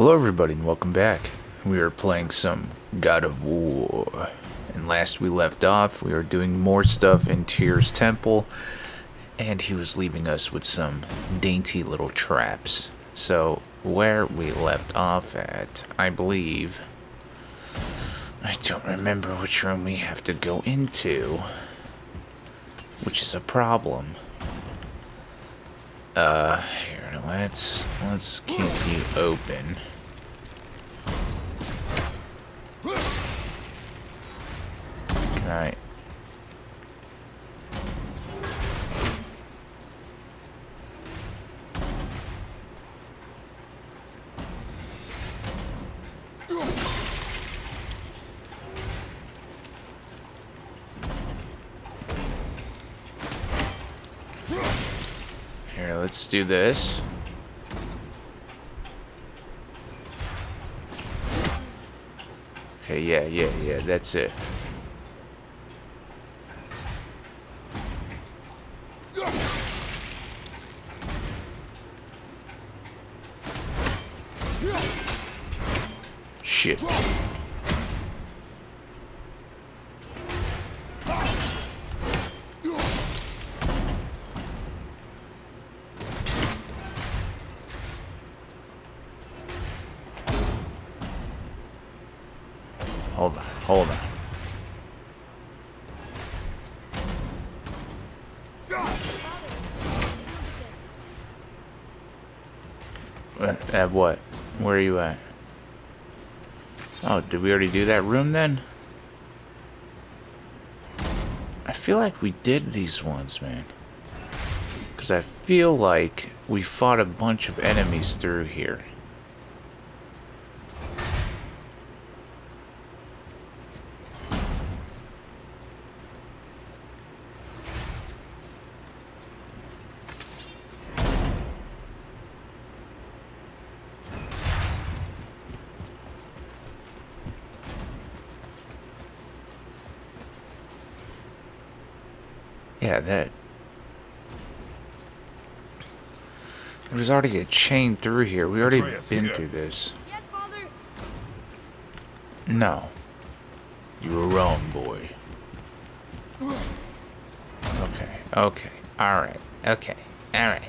Hello everybody and welcome back. We are playing some God of War. And last we left off, we were doing more stuff in Tyr's temple. And he was leaving us with some dainty little traps. So, where we left off at, I believe... I don't remember which room we have to go into. Which is a problem. Here, let's keep you open. Alright. Here, let's do this. Okay, yeah, that's it. Shit. Hold on. At what? Where are you at? Oh, did we already do that room then? I feel like we did these ones, man. Because I feel like we fought a bunch of enemies through here. Yeah, there was already a chain through here. We already been through this. Yes, Father. No. You were wrong, boy. Okay. Alright. Alright.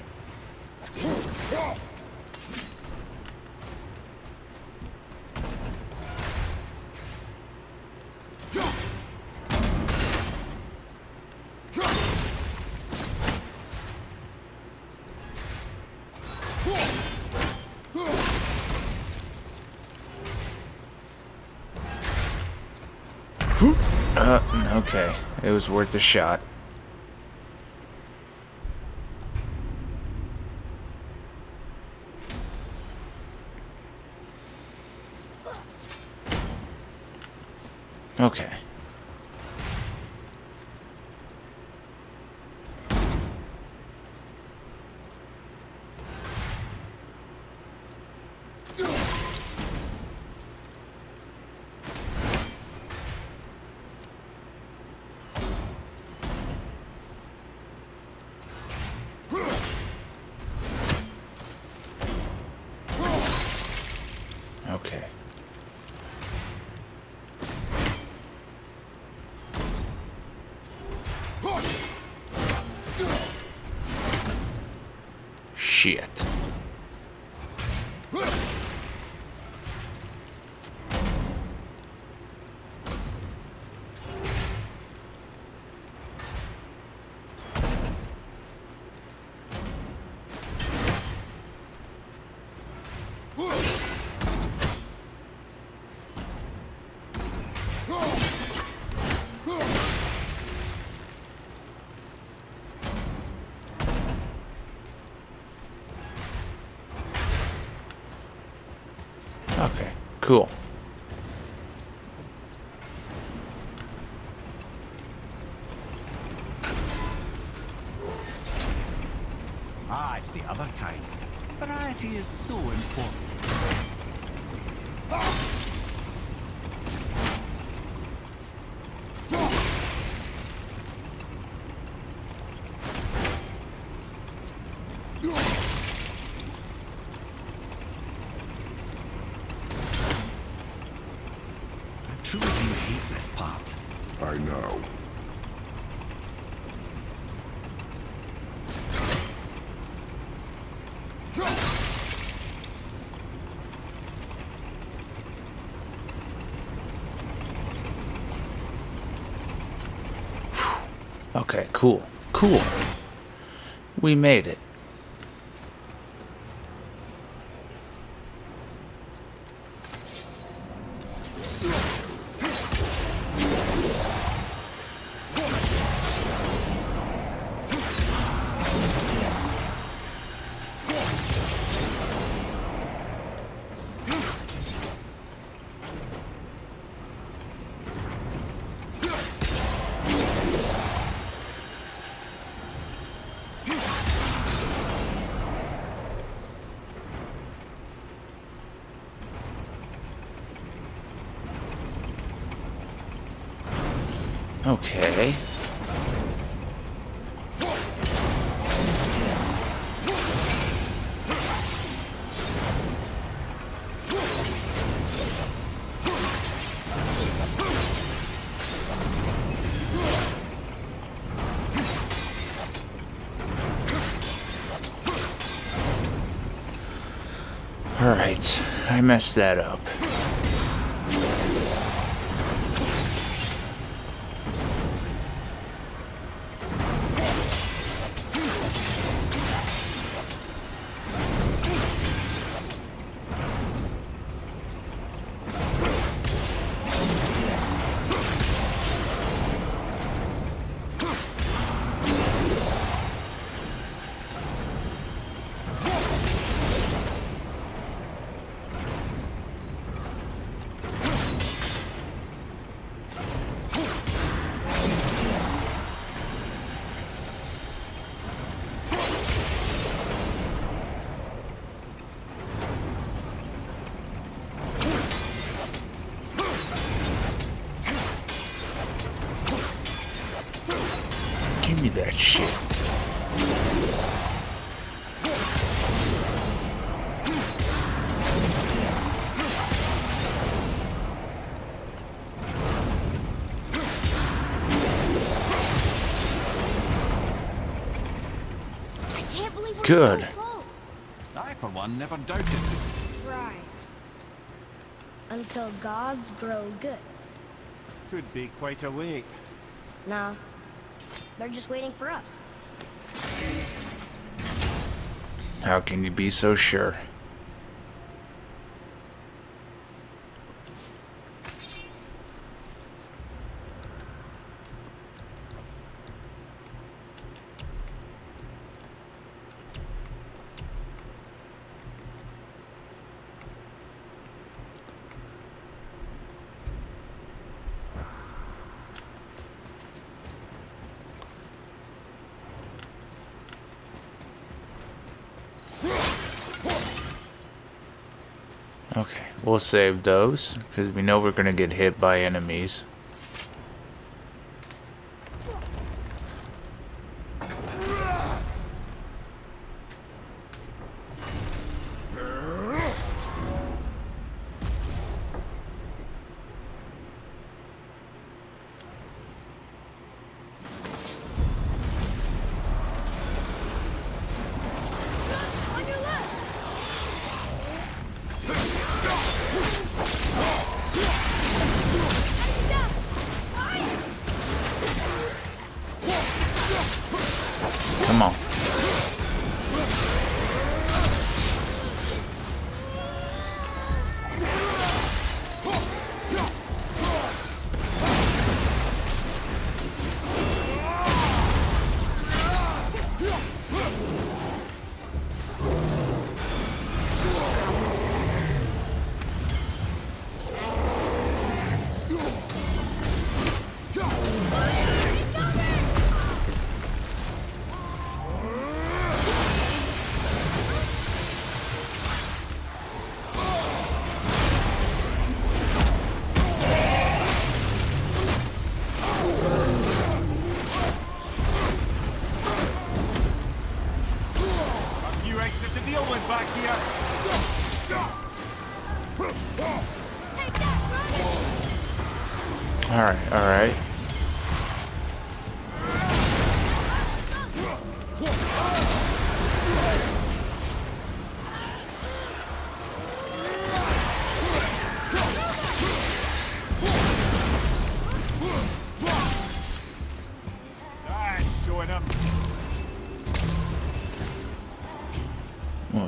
Okay, it was worth a shot. Okay. Shit. Okay, cool. Ah, it's the other kind. Variety is so important. by now. Okay, cool. Cool. We made it. Okay. All right, I messed that up. Good. I, for one, never doubted it. Right. Until gods grow good. Could be quite awake. Nah. They're just waiting for us. How can you be so sure? Okay, we'll save those because we know we're gonna get hit by enemies. Alright, alright.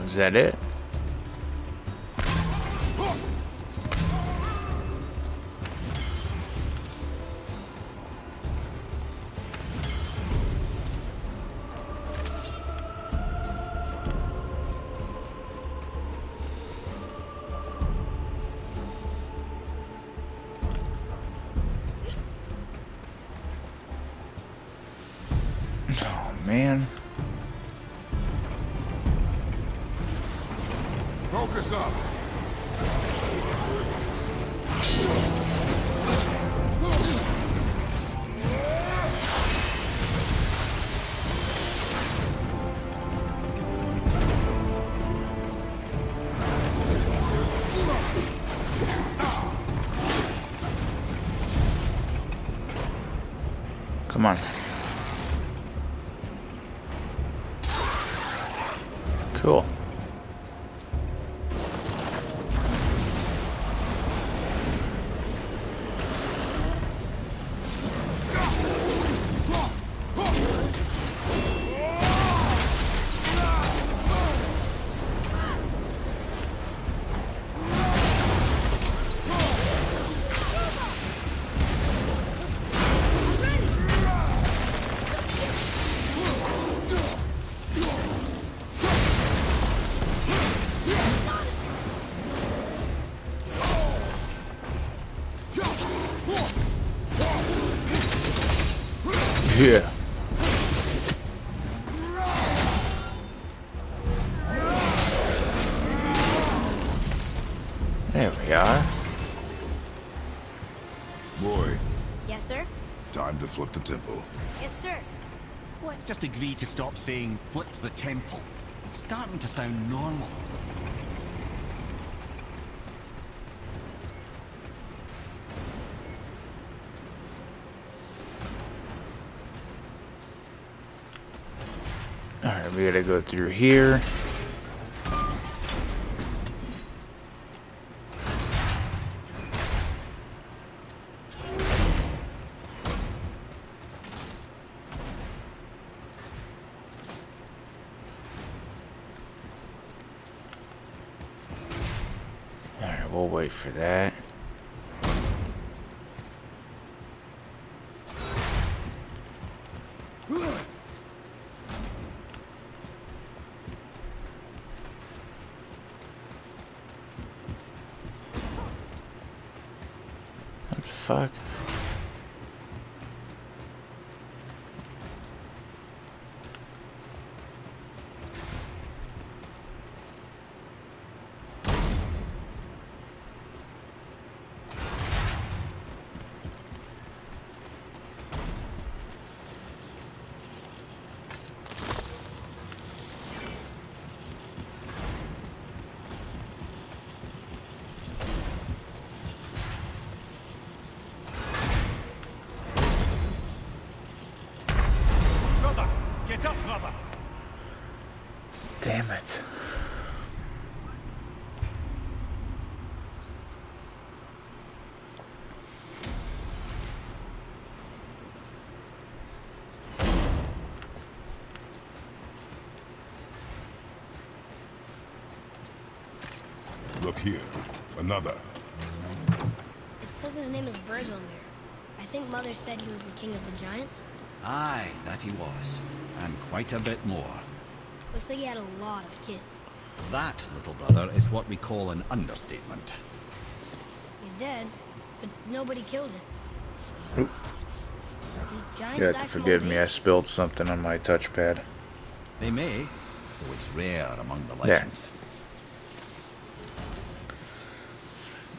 Is that it? Come on. Cool. Yeah. There we are. Boy. Yes, sir? Time to flip the temple. Yes, sir. Let's just agree to stop saying flip the temple. It's starting to sound normal. We gotta go through here. Alright, we'll wait for that. Fuck. Damn it. Look here. Another. It says his name is Bergelmir. I think Mother said he was the king of the giants. Aye, that he was. And quite a bit more. Looks like he had a lot of kids. That, little brother, is what we call an understatement. He's dead, but nobody killed him. You have to forgive me, I spilled something on my touchpad. They may, though it's rare among the legends.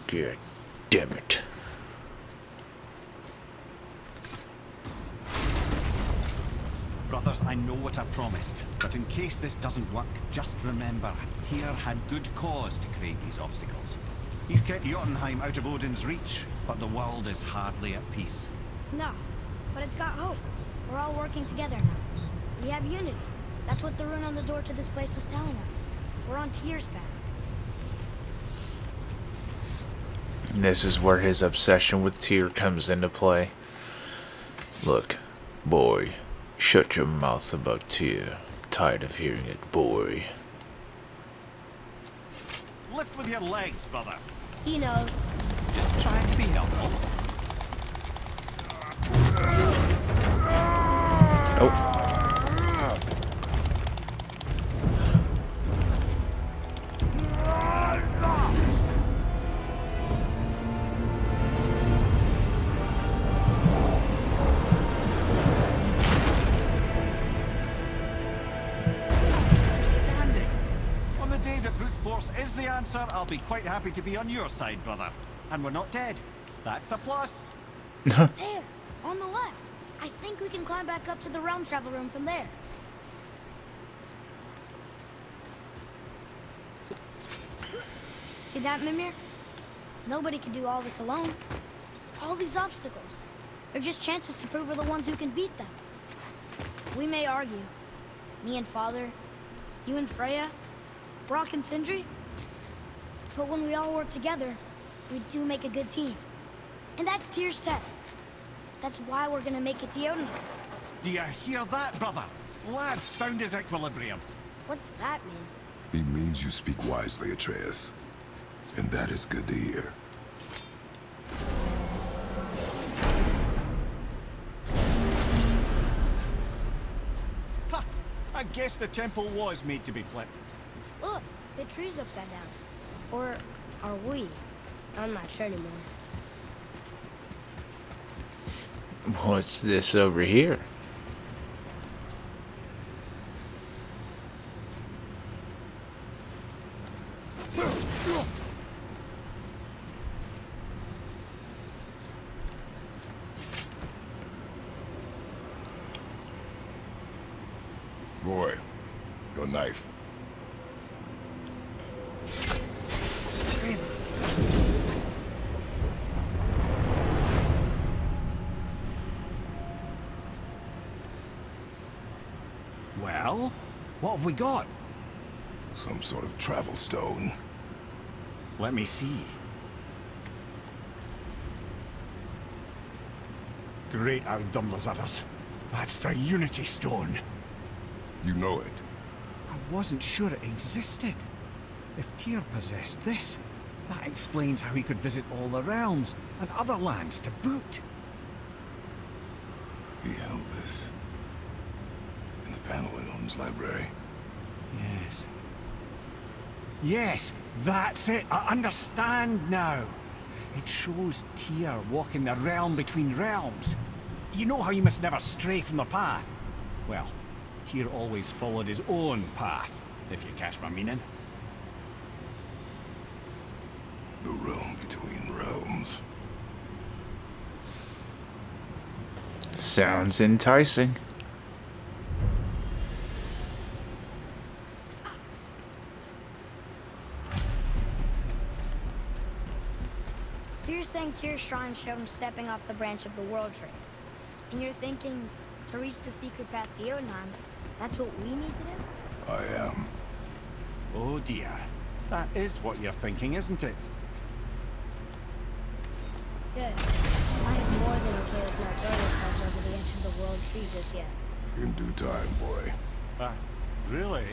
There. God damn it. Brothers, I know what I promised, but in case this doesn't work, just remember, Tyr had good cause to create these obstacles. He's kept Jotunheim out of Odin's reach, but the world is hardly at peace. No, but it's got hope. We're all working together now. We have unity. That's what the rune on the door to this place was telling us. We're on Tyr's path. This is where his obsession with Tyr comes into play. Look, boy. Shut your mouth about Tyr. Tired of hearing it, boy. Lift with your legs, brother. He knows. Just trying to be helpful. Oh. I'll be quite happy to be on your side, brother. And we're not dead. That's a plus. There, on the left. I think we can climb back up to the realm travel room from there. See that, Mimir? Nobody can do all this alone. All these obstacles. They're just chances to prove we're the ones who can beat them. We may argue. Me and Father. You and Freya. Brok and Sindri. But when we all work together, we do make a good team. And that's Tyr's test. That's why we're gonna make it to Jotunheim. Do you hear that, brother? Lad's found his equilibrium. What's that mean? It means you speak wisely, Atreus. And that is good to hear. Ha! I guess the temple was made to be flipped. Look, the tree's upside down. Or are we? I'm not sure anymore. What's this over here? Boy, your knife. Well, what have we got? Some sort of travel stone. Let me see. Great outdone those others. That's the Unity Stone. You know it. I wasn't sure it existed. If Tyr possessed this, that explains how he could visit all the realms and other lands to boot. He held this in the panel in Odin's library. Yes. Yes, that's it. I understand now. It shows Tyr walking the realm between realms. You know how you must never stray from the path. Well, Tyr always followed his own path, if you catch my meaning. The realm between realms. Sounds enticing. So you're saying Tyr's shrine showed him stepping off the branch of the world tree. And you're thinking to reach the secret path to Jotunheim, that's what we need to do? I am. Oh dear. That is what you're thinking, isn't it? Good. I am more than okay with not throwing ourselves over the edge of the world tree just yet. In due time, boy. Really?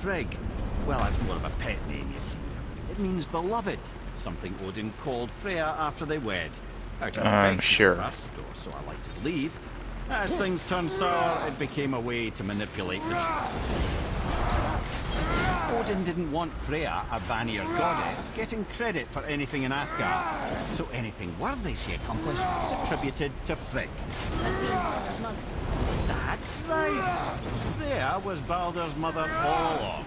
Frigg. Well, that's more of a pet name, you see. It means beloved, something Odin called Freya after they wed. Out of affection first, or so I like to believe. As things turned sour, it became a way to manipulate the child. Odin didn't want Freya, a Vanir goddess, getting credit for anything in Asgard. So anything worthy she accomplished was attributed to Frigg. That's right. right! There was Baldur's mother all along.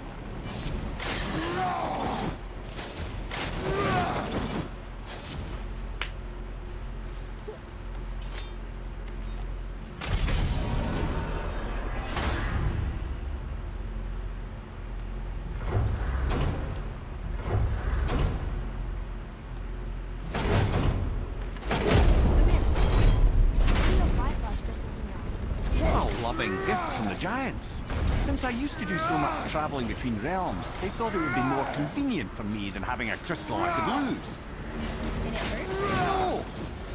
Giants. Since I used to do so much traveling between realms, they thought it would be more convenient for me than having a crystal I could lose. Did it hurt? No,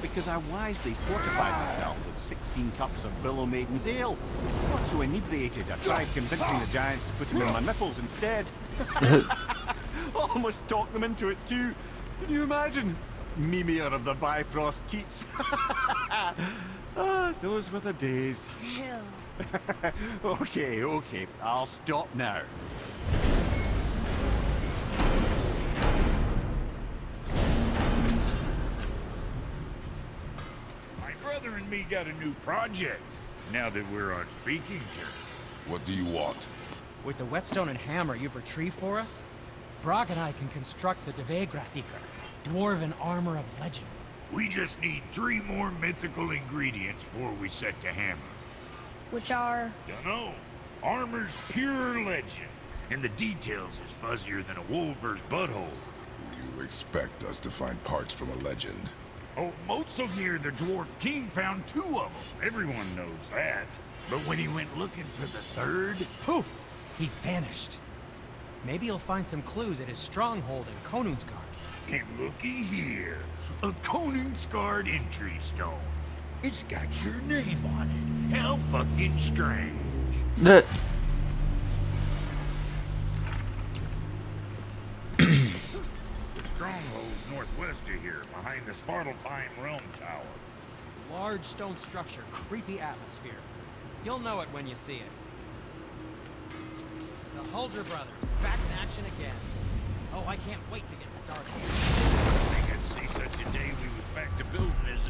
because I wisely fortified myself with 16 cups of Billow Maiden's ale. Not so inebriated, I tried convincing the giants to put them in my nipples instead. Almost talked them into it too. Can you imagine? Mimir of the Bifrost teats. Ah, those were the days. Okay, okay, I'll stop now. My brother and me got a new project, now that we're on speaking terms. What do you want? With the whetstone and hammer you've retrieved for us, Brok and I can construct the Devegrathiker, dwarven armor of legend. We just need 3 more mythical ingredients before we set to hammer. Which are? Dunno. Armor's pure legend. And the details is fuzzier than a wolver's butthole. You expect us to find parts from a legend? Oh, Mótsognir, the Dwarf King, found 2 of them. Everyone knows that. But when he went looking for the 3rd... poof! He vanished. Maybe he'll find some clues at his stronghold in Konunsgard. And looky here. A Konunsgard entry stone. It's got your name on it. How fucking strange. The stronghold's northwest of here, behind the Svartalfine Realm Tower. Large stone structure, creepy atmosphere. You'll know it when you see it. The Holder brothers, back in action again. Oh, I can't wait to get started. I could see such a day we was back to building this.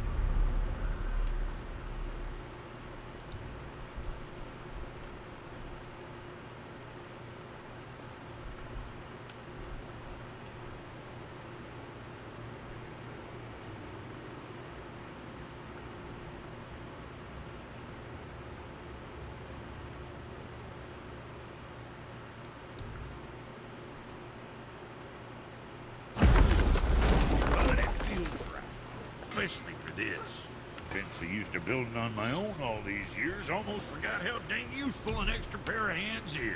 Especially for this. Been so used to building on my own all these years, almost forgot how dang useful an extra pair of hands is.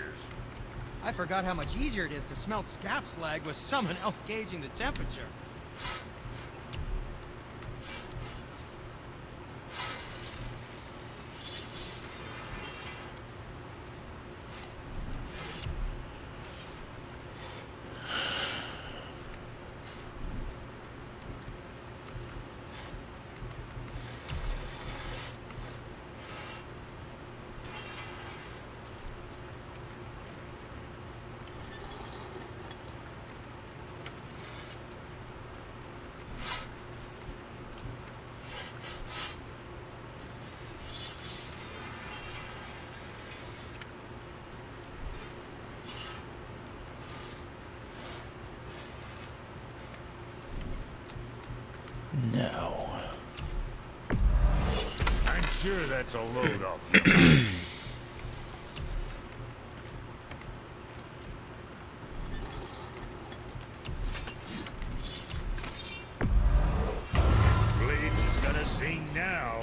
I forgot how much easier it is to smelt scap slag with someone else gauging the temperature. Sure, that's a load off. Blades is gonna sing now.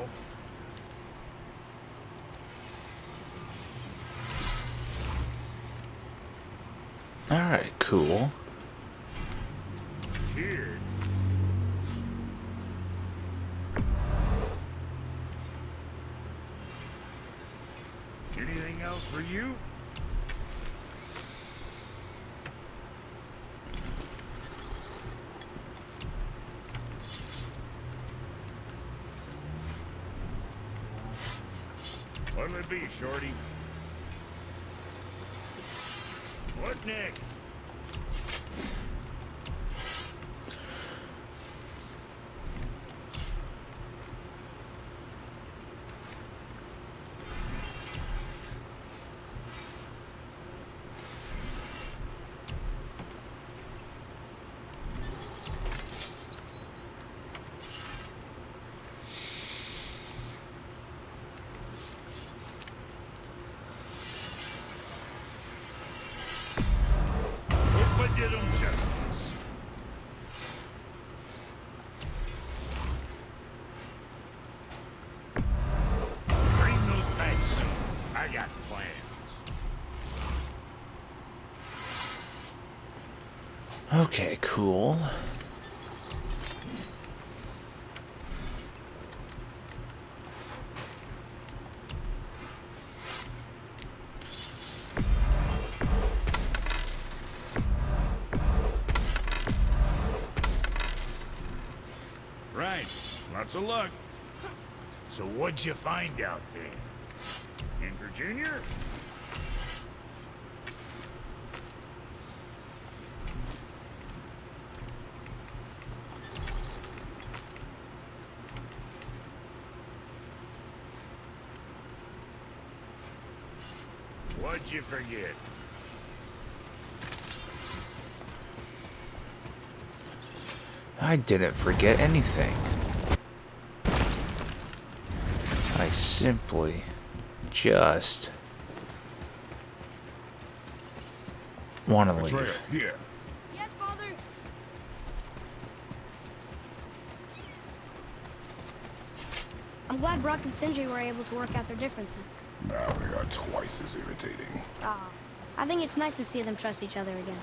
All right, cool. What'll it be, Shorty? What next? did them justice. Bring those back soon. I got plans. Okay, cool. So look, so what'd you find out there? In Virginia? What'd you forget? I didn't forget anything. I simply just want to leave. Atreus, here. Yes, Father. I'm glad Brok and Sindri were able to work out their differences. Now we are twice as irritating. Ah, I think it's nice to see them trust each other again.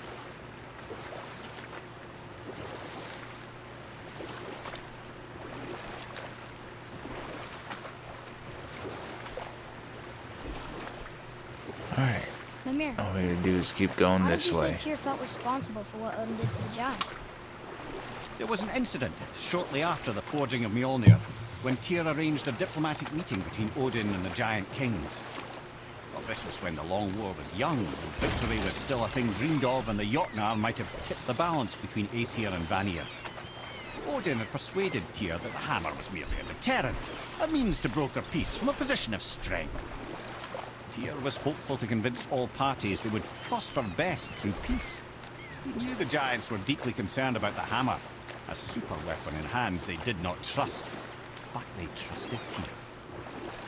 All we gotta do is keep going this way. How did you say Tyr felt responsible for what Odin did to the giants? There was an incident shortly after the forging of Mjolnir, when Tyr arranged a diplomatic meeting between Odin and the giant kings. Well, this was when the Long War was young, and victory was still a thing dreamed of, and the Jotnar might have tipped the balance between Aesir and Vanir. Odin had persuaded Tyr that the hammer was merely a deterrent, a means to broker peace from a position of strength. Tyr was hopeful to convince all parties they would prosper best through peace. He knew the giants were deeply concerned about the hammer, a super weapon in hands they did not trust. But they trusted Tyr.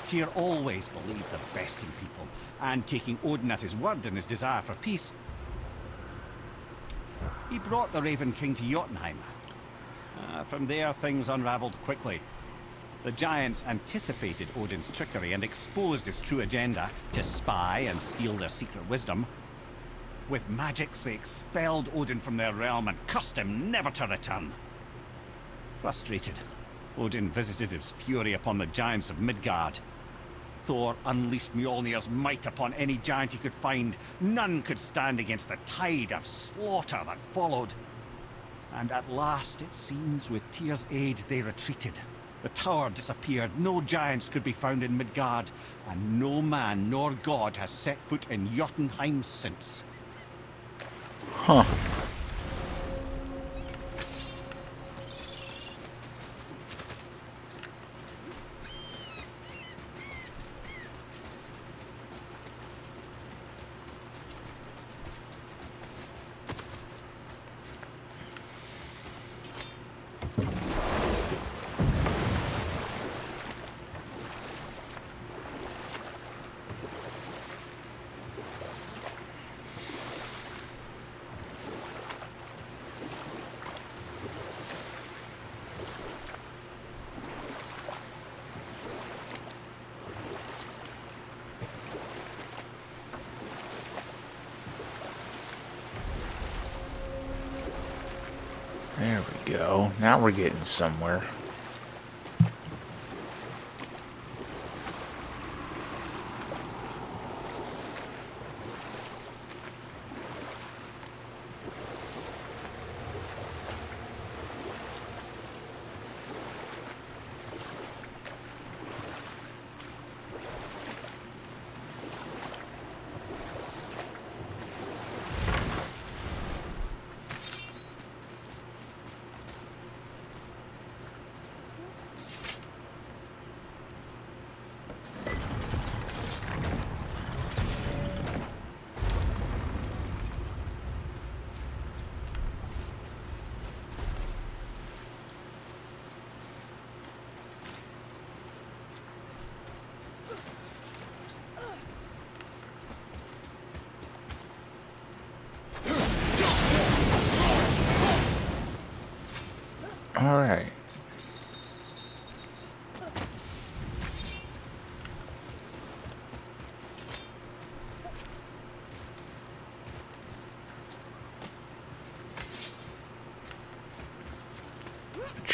Tyr always believed the best in people, and taking Odin at his word in his desire for peace, he brought the Raven King to Jotunheim. From there, things unraveled quickly. The giants anticipated Odin's trickery and exposed his true agenda to spy and steal their secret wisdom. With magics, they expelled Odin from their realm and cursed him never to return. Frustrated, Odin visited his fury upon the giants of Midgard. Thor unleashed Mjolnir's might upon any giant he could find. None could stand against the tide of slaughter that followed. And at last, it seems, with Tyr's aid, they retreated. The tower disappeared, no giants could be found in Midgard, and no man nor god has set foot in Jotunheim since. Huh. There we go. Now we're getting somewhere.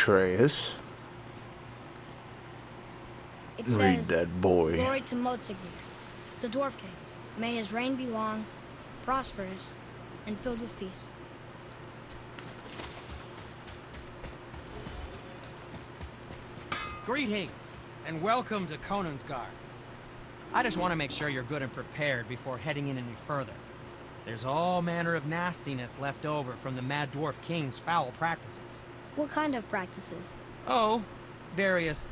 Atreus. It says, read that, boy. Glory to Mótsognir, the Dwarf King. May his reign be long, prosperous, and filled with peace. Greetings, and welcome to Konunsgard. I just want to make sure you're good and prepared before heading in any further. There's all manner of nastiness left over from the Mad Dwarf King's foul practices. What kind of practices? Oh, various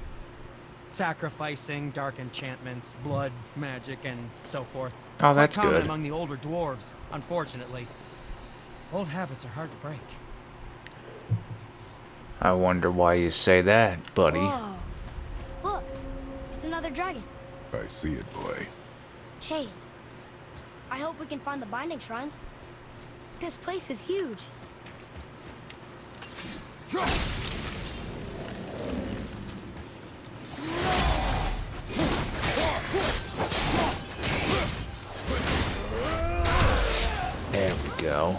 sacrificing, dark enchantments, blood, magic, and so forth. Oh, that's common among the older dwarves, unfortunately. Old habits are hard to break. I wonder why you say that, buddy. Whoa. Look, it's another dragon. I see it, boy. Chain. I hope we can find the binding shrines. This place is huge. There we go.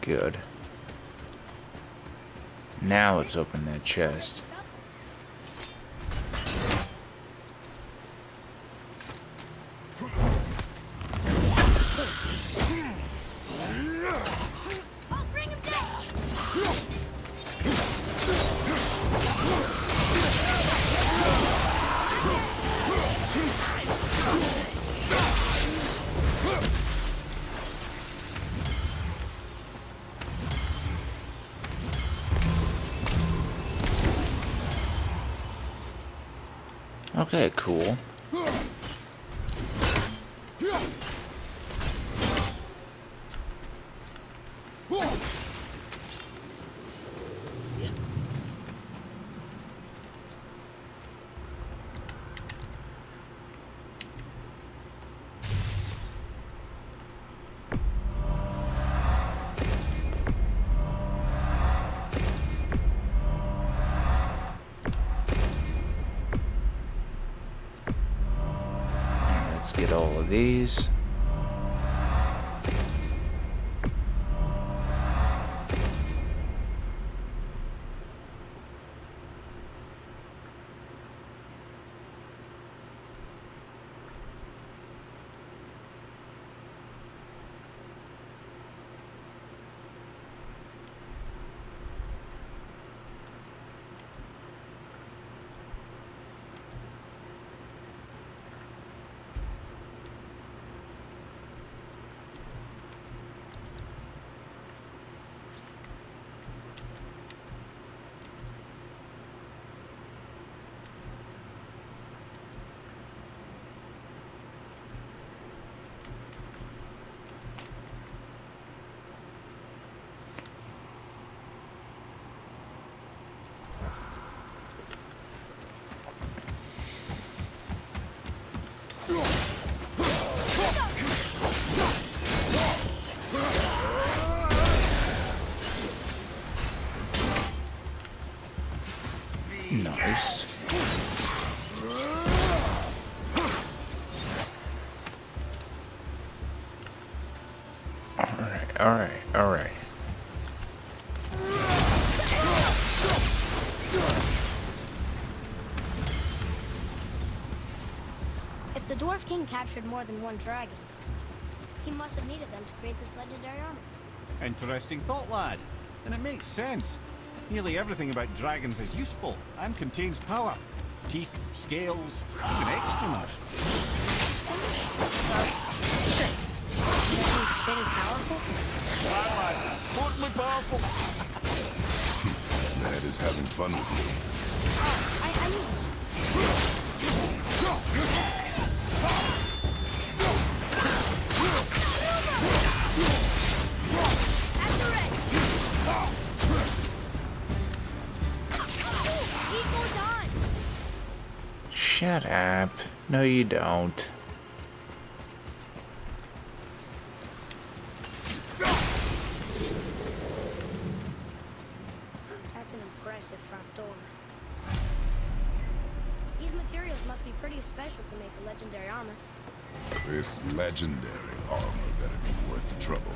Good. Now let's open that chest. Okay, cool. Get all of these. Nice. Alright, alright, alright. If the Dwarf King captured more than one dragon, he must have needed them to create this legendary armor. Interesting thought, lad. And it makes sense. Nearly everything about dragons is useful and contains power. Teeth, scales, even excrement. Shit is powerful? Totally powerful. That is having fun with me. I mean. Shut up. No, you don't. trapdoor. These materials must be pretty special to make a legendary armor. This legendary armor better be worth the trouble.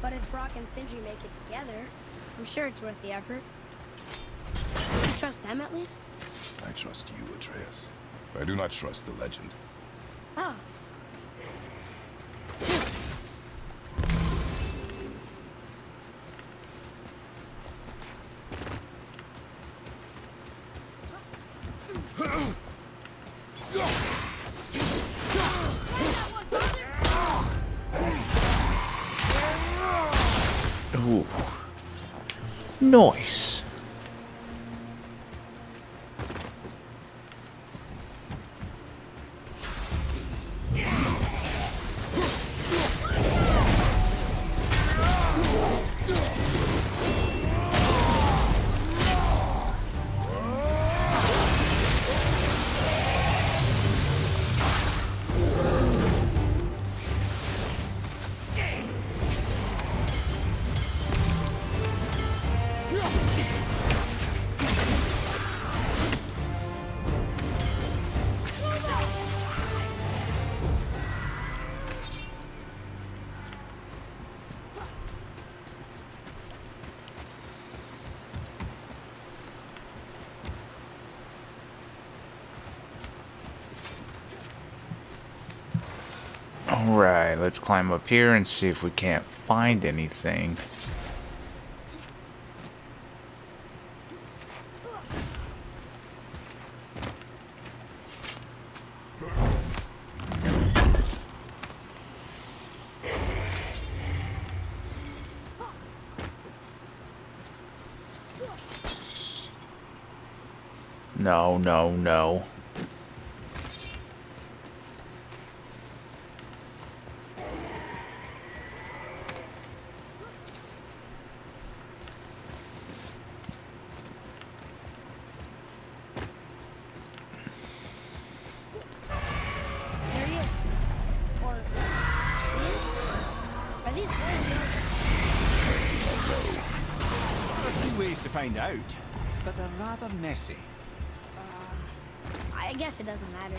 But if Brok and Sindri make it together, I'm sure it's worth the effort. You trust them at least? I trust you, Atreus. I do not trust the legend. Oh. Ooh. Nice. Alright, let's climb up here and see if we can't find anything. No, no, no. Messy. I guess it doesn't matter.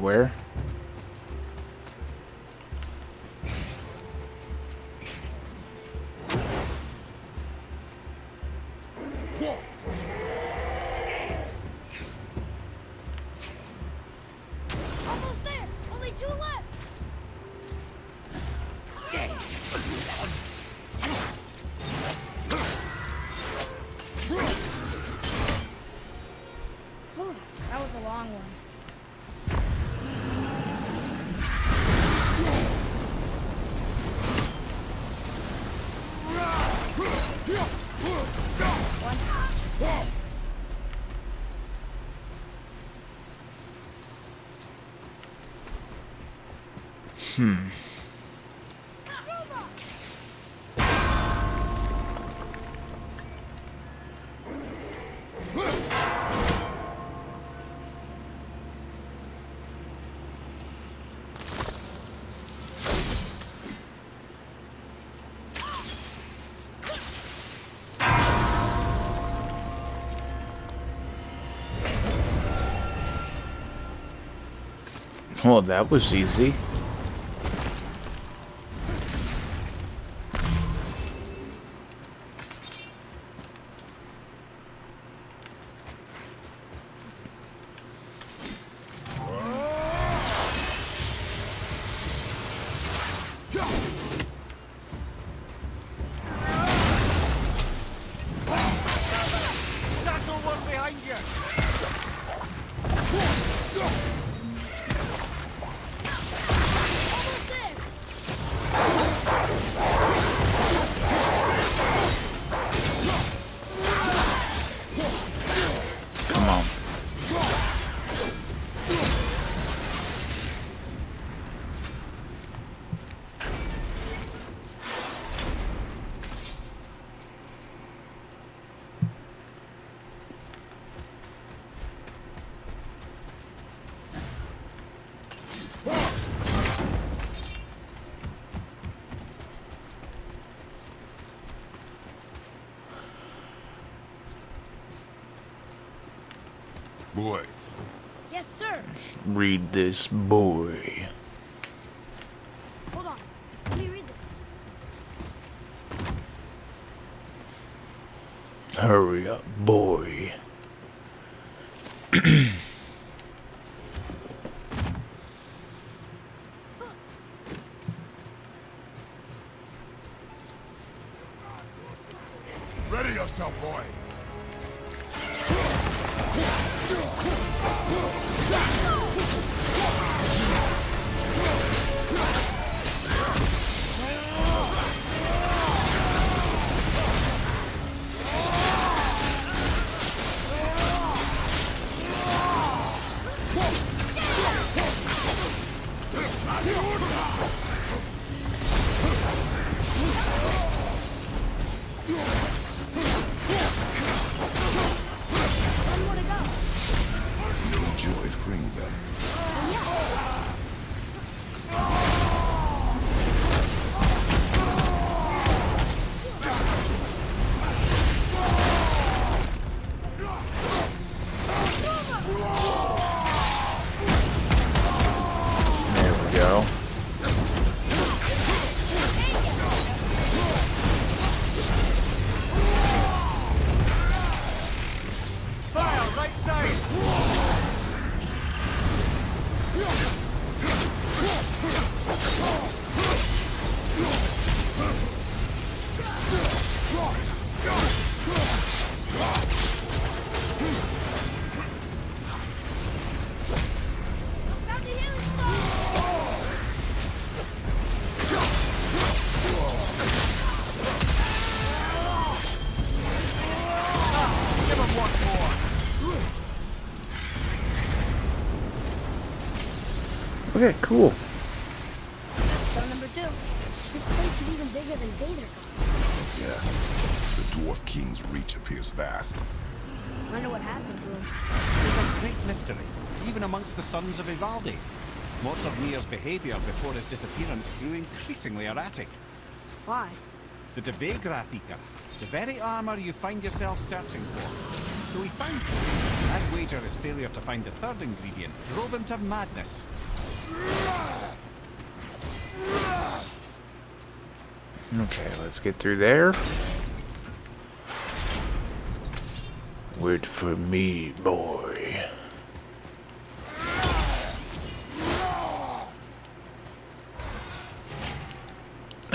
Where? Almost there! Only two left! That was a long one. No! Well, that was easy. Boy. Yes, sir. Read this, boy. Hold on. Let me read this. Hurry up, boy. Ready yourself, boy. Okay, cool. So number two. This place is even bigger than Vader. Yes. The Dwarf King's reach appears vast. I wonder what happened to him. There's a great mystery, even amongst the sons of Ivaldi. Mótsognir's behavior before his disappearance grew increasingly erratic. Why? The Devegrathiker, the very armor you find yourself searching for. So he found it. That wager his failure to find the third ingredient drove him to madness. Okay, let's get through there. Wait for me, boy.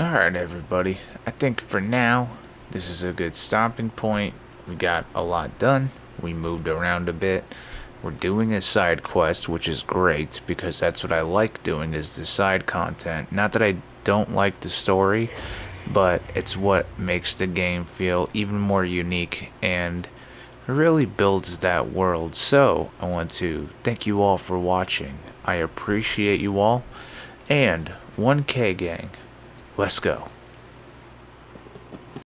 Alright, everybody. I think for now, this is a good stopping point. We got a lot done. We moved around a bit. We're doing a side quest, which is great, because that's what I like doing, is the side content. Not that I don't like the story, but it's what makes the game feel even more unique and really builds that world. So, I want to thank you all for watching. I appreciate you all, and 1K gang. Let's go.